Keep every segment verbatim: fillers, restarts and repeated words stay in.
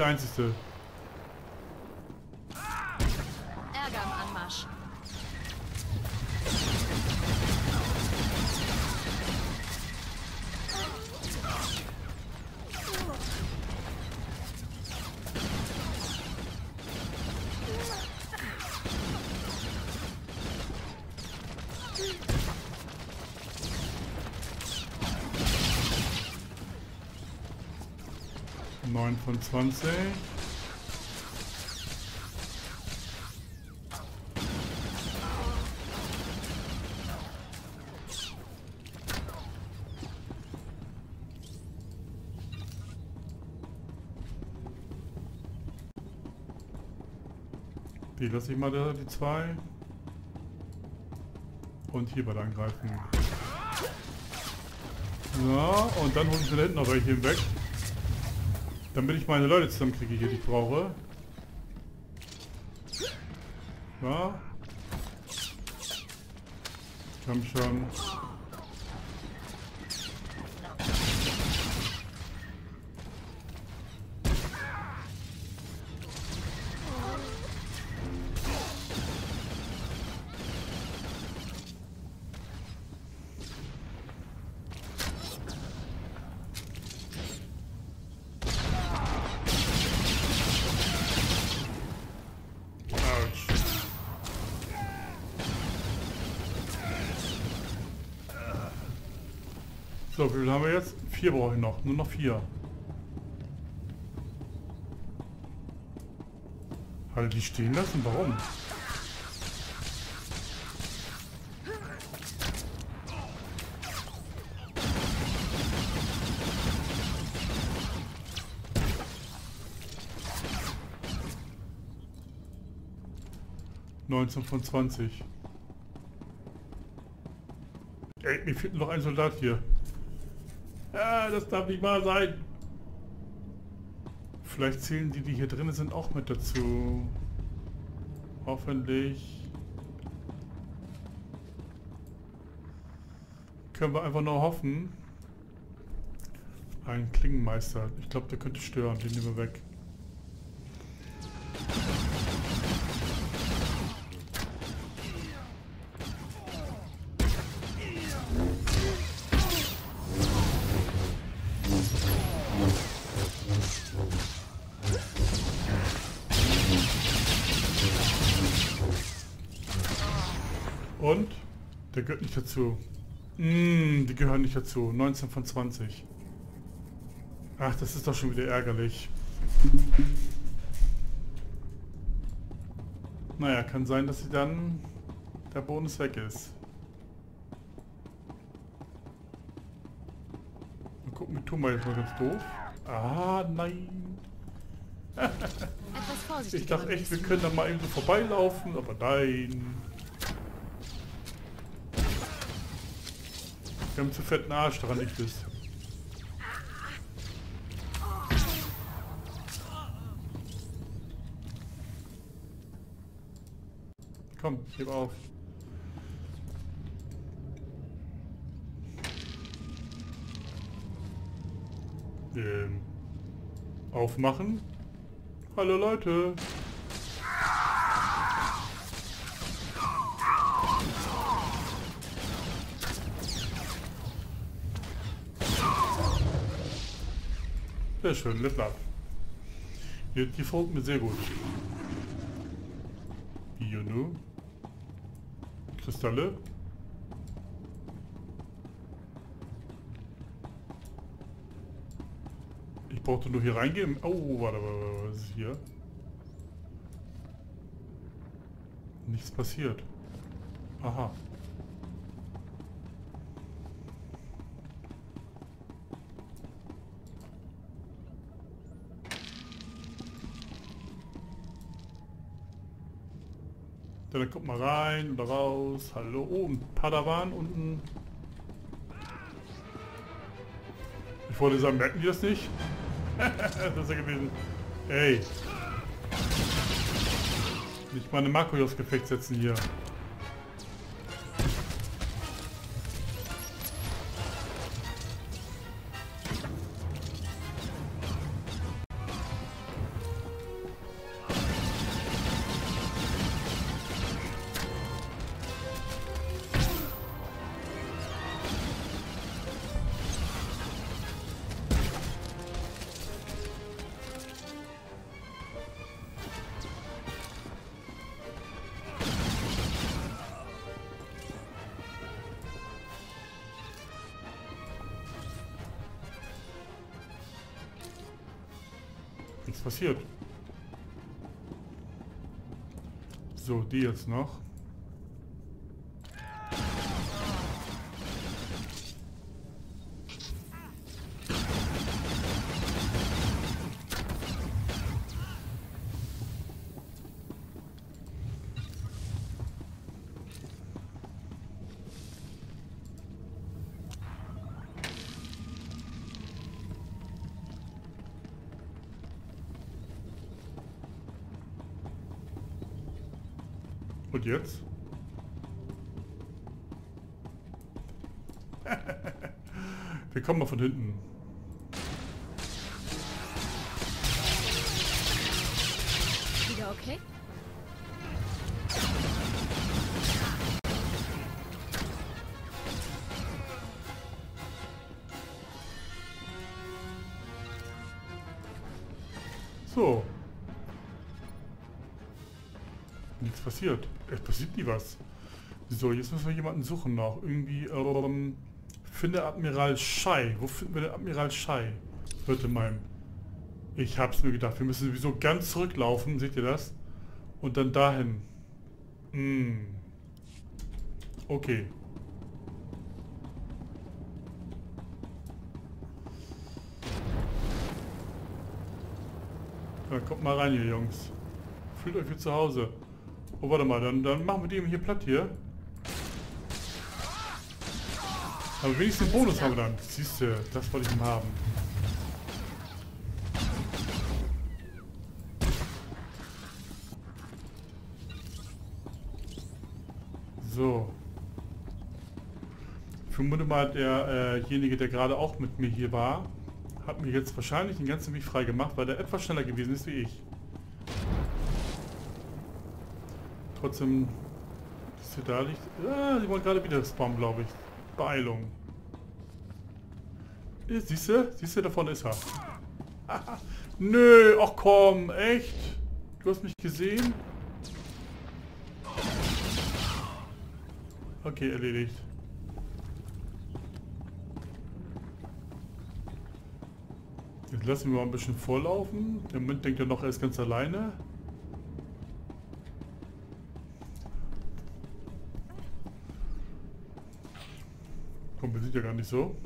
der Einzige. Ärger im Anmarsch. neun von zwanzig. Die lasse ich mal da, die zwei. Und hier beide angreifen. Ja, und dann hole ich von hinten noch welche hinweg. Damit ich meine Leute zusammenkriege hier, die ich brauche. Ja. Komm schon. So, wie viel haben wir jetzt? Vier brauche ich noch. Nur noch vier. Hat er die stehen lassen? Warum? neunzehn von zwanzig. Ey, mir fehlt noch ein Soldat hier. Ja, das darf nicht wahr sein. Vielleicht zählen die, die hier drin sind, auch mit dazu. Hoffentlich. Können wir einfach nur hoffen. Ein Klingenmeister. Ich glaube, der könnte stören. Den nehmen wir weg. Und? Der gehört nicht dazu. Mm, die gehören nicht dazu. neunzehn von zwanzig. Ach, das ist doch schon wieder ärgerlich. Naja, kann sein, dass sie dann der Bonus weg ist. Mal gucken, wir tun mal jetzt mal ganz doof. Ah, nein. Ich dachte echt, wir können da mal eben so vorbeilaufen, aber nein. Wir haben zu fetten Arsch, daran liegt es. Komm, gib auf. Ähm, aufmachen. Hallo Leute. Sehr schön, Level Up. Die, die folgt mir sehr gut. You know. Kristalle. Ich brauchte nur hier reingehen. Oh, warte, warte, was ist hier? Nichts passiert. Aha. Dann guck mal rein oder raus. Hallo, oh, ein Padawan unten. Ich wollte sagen, merken die das nicht? Das ist ja gewesen. Ey. Nicht mal eine Marco aufs Gefecht setzen hier. nichts passiert. So, die jetzt noch. Und jetzt? Wir kommen mal von hinten. Wieder okay? So. Nichts passiert. Es passiert nie was. So, jetzt müssen wir jemanden suchen noch. Irgendwie, ähm, finde Admiral Shai. Wo finden wir den Admiral Shai? Bitte mein. Ich hab's mir gedacht. Wir müssen sowieso ganz zurücklaufen. Seht ihr das? Und dann dahin. Hm. Okay. Dann kommt mal rein, ihr Jungs. Fühlt euch wie zu Hause. Oh, warte mal, dann, dann machen wir die hier platt hier. Aber wenigstens einen Bonus haben wir dann. Siehst du, das wollte ich ihm haben. So. Ich vermute mal, derjenige, äh, der gerade auch mit mir hier war, hat mir jetzt wahrscheinlich den ganzen Weg frei gemacht, weil der etwas schneller gewesen ist wie ich. Trotzdem ist sie da nicht. Ah, sie wollen gerade wieder spawnen, glaube ich. Beeilung. Siehst du? Siehst du, da vorne ist er. Ah, nö, ach komm, echt? Du hast mich gesehen? Okay, erledigt. Jetzt lassen wir mal ein bisschen vorlaufen. Der Mund denkt ja noch, er ist ganz alleine. Komm, wir sind ja gar nicht so.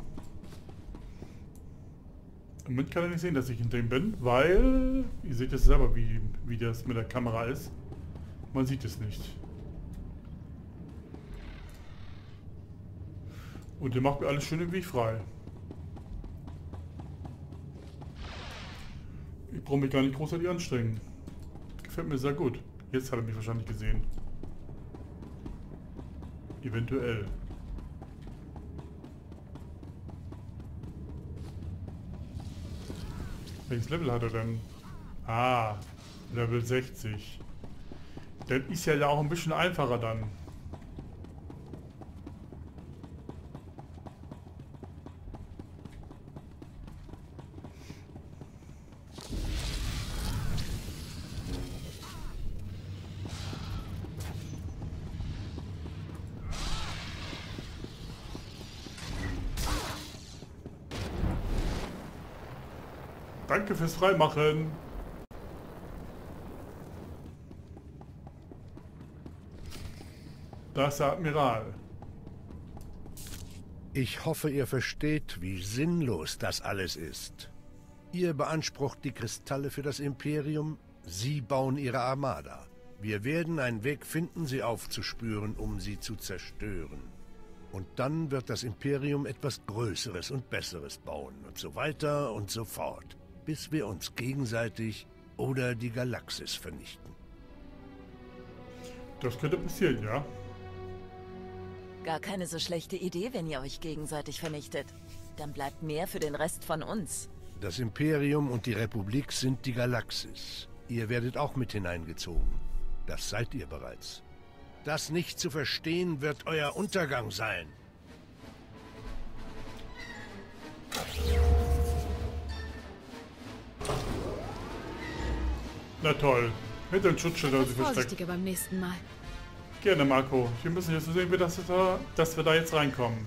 Im Moment kann er nicht sehen, dass ich hinter ihm bin, weil... Ihr seht jetzt selber, wie, wie das mit der Kamera ist. Man sieht es nicht. Und der macht mir alles schön im Weg frei. Ich brauche mich gar nicht großartig anstrengen. Gefällt mir sehr gut. Jetzt hat er mich wahrscheinlich gesehen. Eventuell. Welches Level hat er denn? Ah, Level sechzig. Das ist ja auch ein bisschen einfacher dann. Danke fürs Freimachen. Da ist der Admiral. Ich hoffe, ihr versteht, wie sinnlos das alles ist. Ihr beansprucht die Kristalle für das Imperium, sie bauen ihre Armada. Wir werden einen Weg finden, sie aufzuspüren, um sie zu zerstören. Und dann wird das Imperium etwas Größeres und Besseres bauen und so weiter und so fort. Bis wir uns gegenseitig oder die Galaxis vernichten. Das könnte passieren, ja. Gar keine so schlechte Idee, wenn ihr euch gegenseitig vernichtet. Dann bleibt mehr für den Rest von uns. Das Imperium und die Republik sind die Galaxis. Ihr werdet auch mit hineingezogen. Das seid ihr bereits. Das nicht zu verstehen, wird euer Untergang sein. Na toll. Hinter dem Schutzschild hat sie versteckt. Beim nächsten Mal. Gerne, Marco. Wir müssen jetzt sehen, wie das da, dass wir da jetzt reinkommen.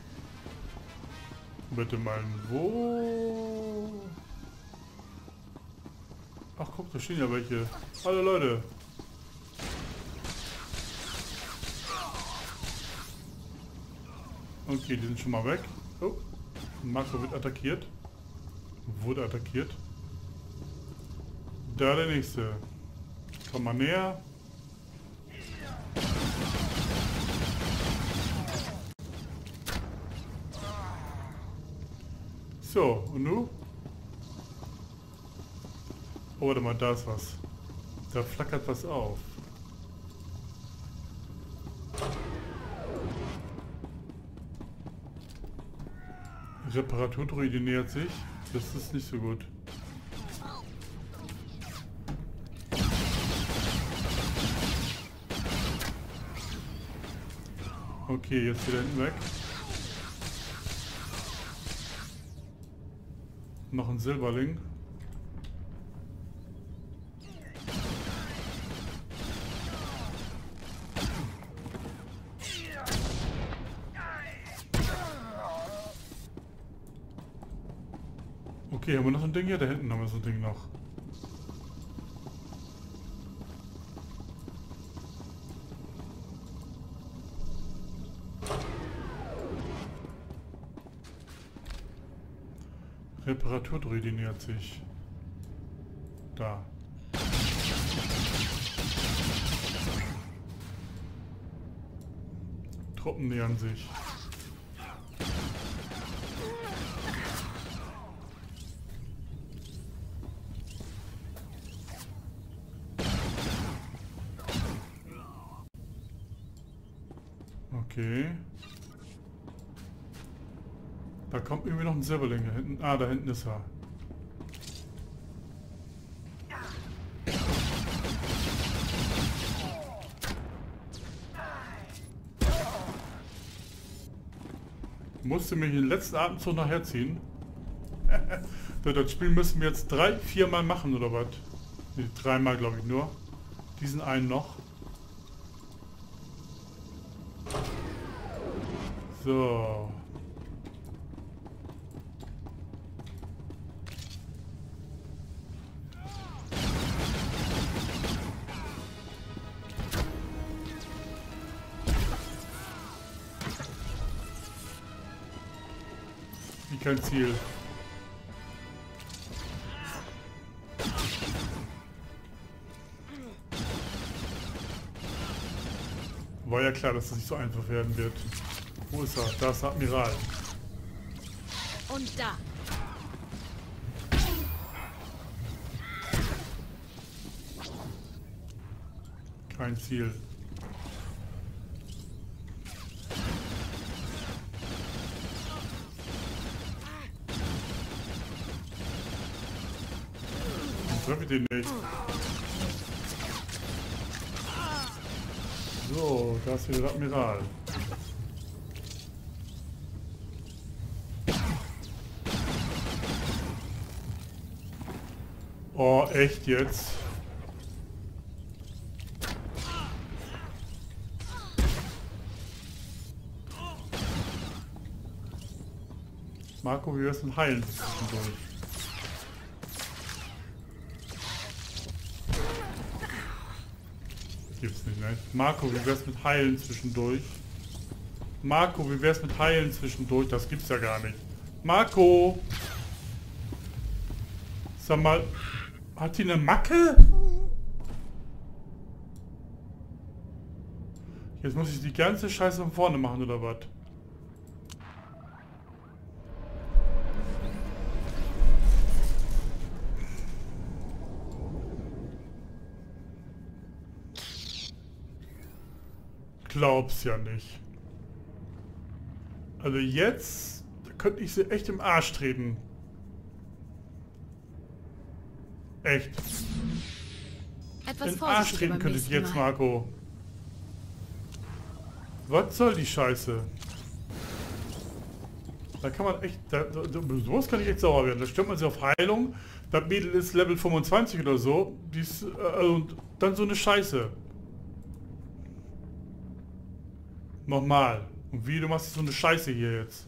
Bitte mal, wo? Ach guck, da stehen ja welche. Hallo Leute. Okay, die sind schon mal weg. Oh, Marco wird attackiert. Wurde attackiert. Da der nächste. Komm mal näher. So, und du? Oh, warte mal, da ist was. Da flackert was auf. Reparaturdroide nähert sich. Das ist nicht so gut. Okay, jetzt wieder hinten weg. Noch ein Silberling. Okay, haben wir noch so ein Ding hier? Da hinten haben wir so ein Ding noch. Reparaturdroide nähert sich. Da. Truppen nähern sich. Okay. Da kommt irgendwie noch ein Silberling da hinten. Ah, da hinten ist er. Musste mich den letzten Abendzug nachher ziehen. Das Spiel müssen wir jetzt drei, viermal machen oder was? Nee, dreimal glaube ich nur. Diesen einen noch. So. Wie kein Ziel. War ja klar, dass das nicht so einfach werden wird. Wo ist er? Da ist der Admiral. Und da. Kein Ziel. Treffe ich den nicht. So, da ist wieder der Admiral. Oh, echt jetzt? Marco, wie wär's denn heilen? Gibt's nicht, ne? Marco, wie wär's mit heilen zwischendurch? Marco, wie wär's mit heilen zwischendurch? Das gibt's ja gar nicht. Marco! Sag mal... Hat die eine Macke? Jetzt muss ich die ganze Scheiße von vorne machen, oder was? Glaub's ja nicht. Also jetzt könnte ich sie echt im Arsch treten. Echt. Etwas in den Arsch treten könnte ich jetzt, Marco. Was soll die Scheiße? Da kann man echt... Da, da, sowas kann ich echt sauer werden. Da stört man sich auf Heilung. Das Mädel ist Level fünfundzwanzig oder so. Die ist, äh, und dann so eine Scheiße. Nochmal. Und wie, du machst so eine Scheiße hier jetzt.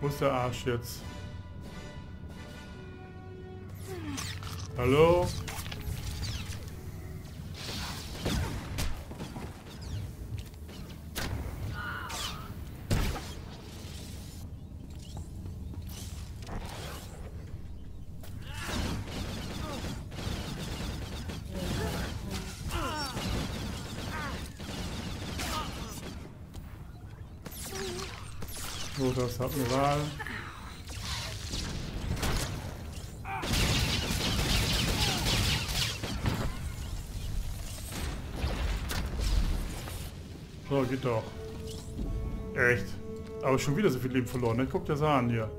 Wo ist der Arsch jetzt? Hallo? So, das Admiral. So, geht doch. Echt. Aber schon wieder so viel Leben verloren, ne? Guck dir das an hier.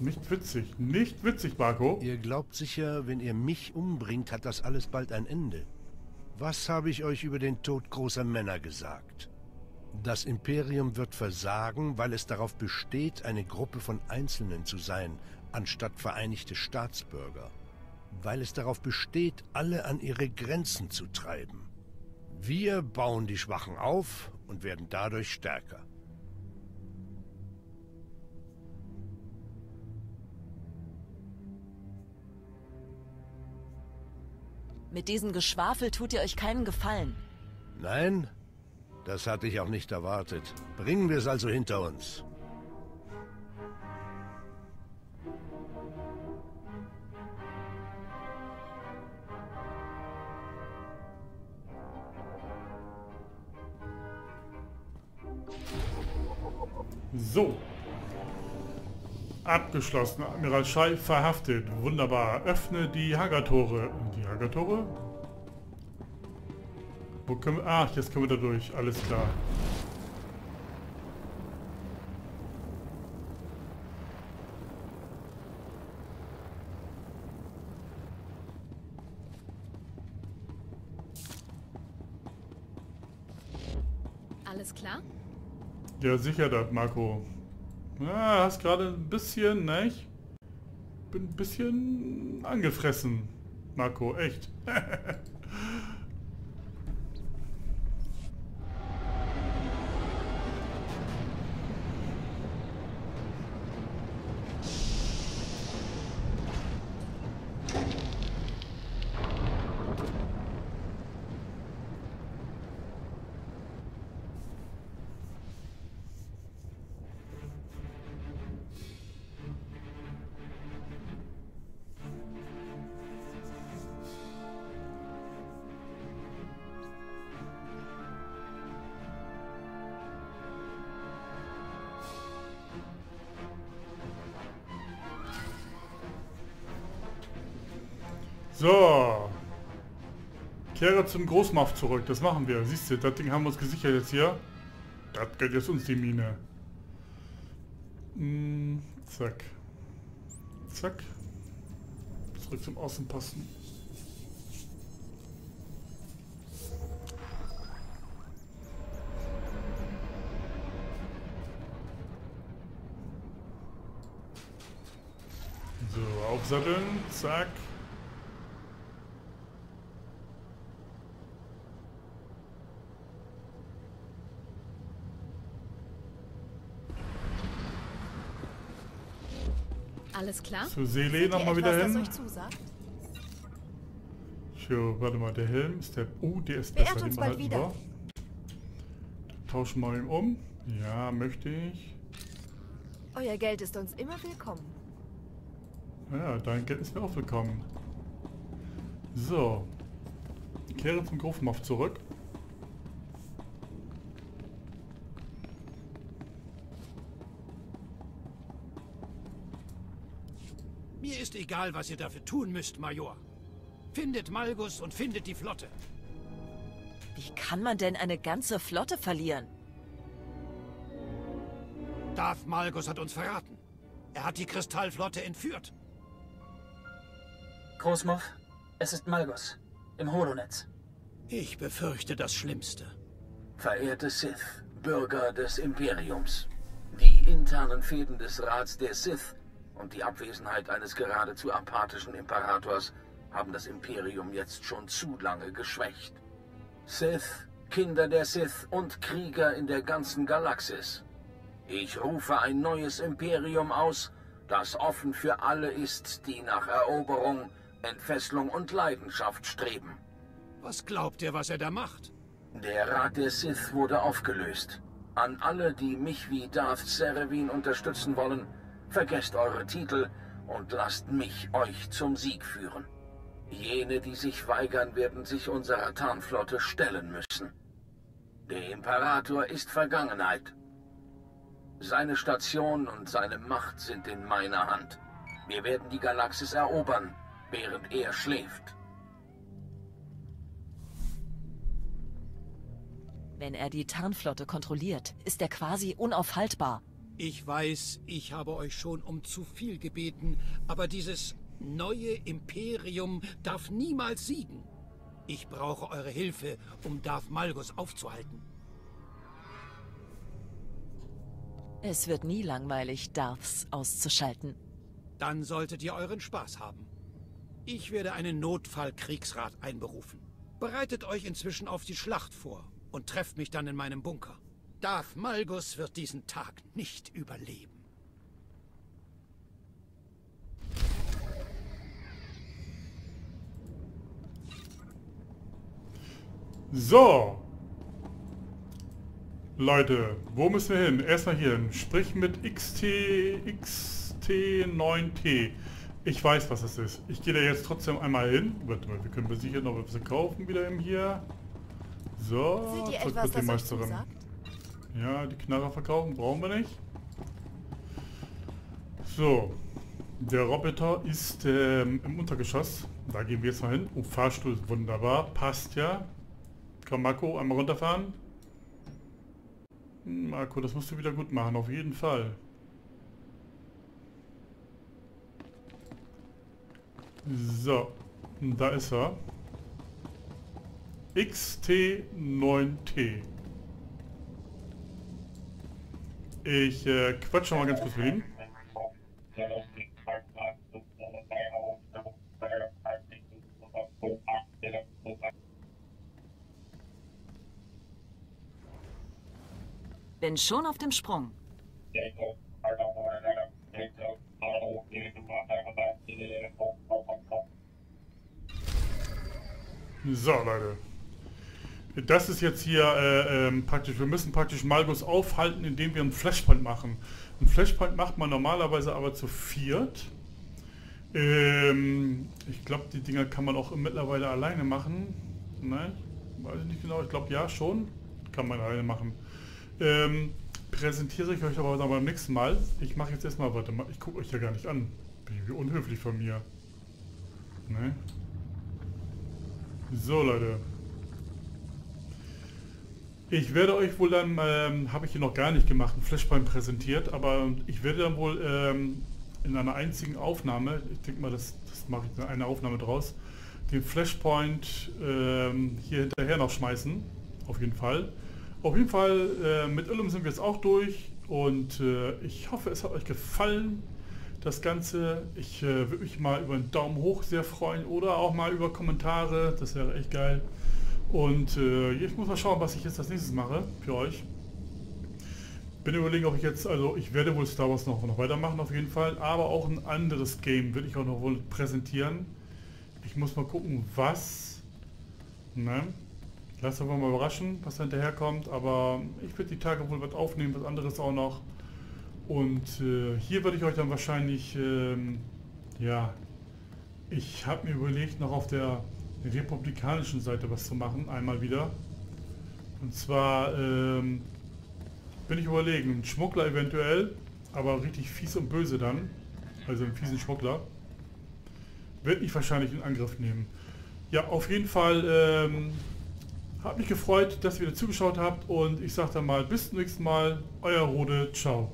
Nicht witzig. Nicht witzig, Marco. Ihr glaubt sicher, wenn ihr mich umbringt, hat das alles bald ein Ende. Was habe ich euch über den Tod großer Männer gesagt? Das Imperium wird versagen, weil es darauf besteht, eine Gruppe von Einzelnen zu sein, anstatt vereinigte Staatsbürger. Weil es darauf besteht, alle an ihre Grenzen zu treiben. Wir bauen die Schwachen auf und werden dadurch stärker. Mit diesem Geschwafel tut ihr euch keinen Gefallen. Nein, das hatte ich auch nicht erwartet. Bringen wir es also hinter uns. So. Abgeschlossen. Admiral Shai verhaftet. Wunderbar. Öffne die Hangartore. Die Hangartore? Wo können wir... Ach, jetzt können wir da durch. Alles klar. Alles klar? Ja, sicher das, Marco. Ja, hast gerade ein bisschen, ne? Ich bin ein bisschen angefressen, Marco, echt. So, kehre zum Großmuff zurück, das machen wir. Siehst du, das Ding haben wir uns gesichert jetzt hier. Das gehört jetzt uns, die Mine. Mm, zack. Zack. Zurück zum Außenposten. So, aufsatteln, zack. Alles klar? Zu Seele nochmal wieder hin. Tja, warte mal, der Helm ist der... Oh, der ist besser, den behalten wir. Tauschen wir ihn um. Ja, möchte ich. Euer Geld ist uns immer willkommen. Ja, dein Geld ist mir auch willkommen. So. Kehre zum Großmuff zurück. Mir ist egal, was ihr dafür tun müsst, Major. Findet Malgus und findet die Flotte. Wie kann man denn eine ganze Flotte verlieren? Darth Malgus hat uns verraten. Er hat die Kristallflotte entführt. Großmuff, es ist Malgus. Im Holonetz. Ich befürchte das Schlimmste. Verehrte Sith, Bürger des Imperiums. Die internen Fäden des Rats der Sith und die Abwesenheit eines geradezu apathischen Imperators haben das Imperium jetzt schon zu lange geschwächt. Sith, Kinder der Sith und Krieger in der ganzen Galaxis. Ich rufe ein neues Imperium aus, das offen für alle ist, die nach Eroberung, Entfesselung und Leidenschaft streben. Was glaubt ihr, was er da macht? Der Rat der Sith wurde aufgelöst. An alle, die mich wie Darth Serevin unterstützen wollen, vergesst eure Titel und lasst mich euch zum Sieg führen. Jene, die sich weigern, werden sich unserer Tarnflotte stellen müssen. Der Imperator ist Vergangenheit. Seine Station und seine Macht sind in meiner Hand. Wir werden die Galaxis erobern, während er schläft. Wenn er die Tarnflotte kontrolliert, ist er quasi unaufhaltbar. Ich weiß, ich habe euch schon um zu viel gebeten, aber dieses neue Imperium darf niemals siegen. Ich brauche eure Hilfe, um Darth Malgus aufzuhalten. Es wird nie langweilig, Darths auszuschalten. Dann solltet ihr euren Spaß haben. Ich werde einen Notfallkriegsrat einberufen. Bereitet euch inzwischen auf die Schlacht vor und trefft mich dann in meinem Bunker. Darth Malgus wird diesen Tag nicht überleben. So. Leute, wo müssen wir hin? Erstmal hier, sprich mit X T neun T. Ich weiß, was das ist. Ich gehe da jetzt trotzdem einmal hin. Warte mal, wir können sicher noch ein bisschen kaufen wieder eben hier. So, zurück etwas, mit dem Meisterin. Ja, die Knarre verkaufen brauchen wir nicht. So, der Roboter ist ähm, im Untergeschoss. Da gehen wir jetzt mal hin. Oh, Fahrstuhl ist wunderbar. Passt ja. Komm, Marco, einmal runterfahren. Marco, das musst du wieder gut machen, auf jeden Fall. So, da ist er. X T neun T. Ich äh, quatsche mal ganz kurz mit ihm. Bin schon auf dem Sprung. So, Leute. Das ist jetzt hier äh, ähm, praktisch, wir müssen praktisch Malgus aufhalten, indem wir einen Flashpoint machen. Einen Flashpoint macht man normalerweise aber zu viert. Ähm, ich glaube, die Dinger kann man auch mittlerweile alleine machen. Nein, weiß ich nicht genau. Ich glaube, ja, schon. Kann man alleine machen. Ähm, präsentiere ich euch aber dann beim nächsten Mal. Ich mache jetzt erstmal, warte mal, ich gucke euch ja gar nicht an. Wie unhöflich von mir. Ne? So, Leute. Ich werde euch wohl dann, ähm, habe ich hier noch gar nicht gemacht, ein Flashpoint präsentiert, aber ich werde dann wohl ähm, in einer einzigen Aufnahme, ich denke mal, das, das mache ich dann eine Aufnahme draus, den Flashpoint ähm, hier hinterher noch schmeißen, auf jeden Fall. Auf jeden Fall, äh, mit Illum sind wir jetzt auch durch und äh, ich hoffe, es hat euch gefallen, das Ganze. Ich äh, würde mich mal über einen Daumen hoch sehr freuen oder auch mal über Kommentare, das wäre echt geil. Und äh, ich muss mal schauen, was ich jetzt als nächstes mache für euch. Bin überlegen, ob ich jetzt, also ich werde wohl Star Wars noch, noch weitermachen auf jeden Fall, aber auch ein anderes Game will ich auch noch wohl präsentieren. Ich muss mal gucken, was. Ne? Lasst uns mal überraschen, was da hinterher kommt, aber ich werde die Tage wohl was aufnehmen, was anderes auch noch. Und äh, hier werde ich euch dann wahrscheinlich, ähm, ja, ich habe mir überlegt, noch auf der republikanischen Seite was zu machen, einmal wieder. Und zwar ähm, bin ich überlegen, ein Schmuggler eventuell, aber richtig fies und böse dann, also einen fiesen Schmuggler, werde ich wahrscheinlich in Angriff nehmen. Ja, auf jeden Fall ähm, hat mich gefreut, dass ihr wieder zugeschaut habt und ich sage dann mal bis zum nächsten Mal, euer Rode, ciao.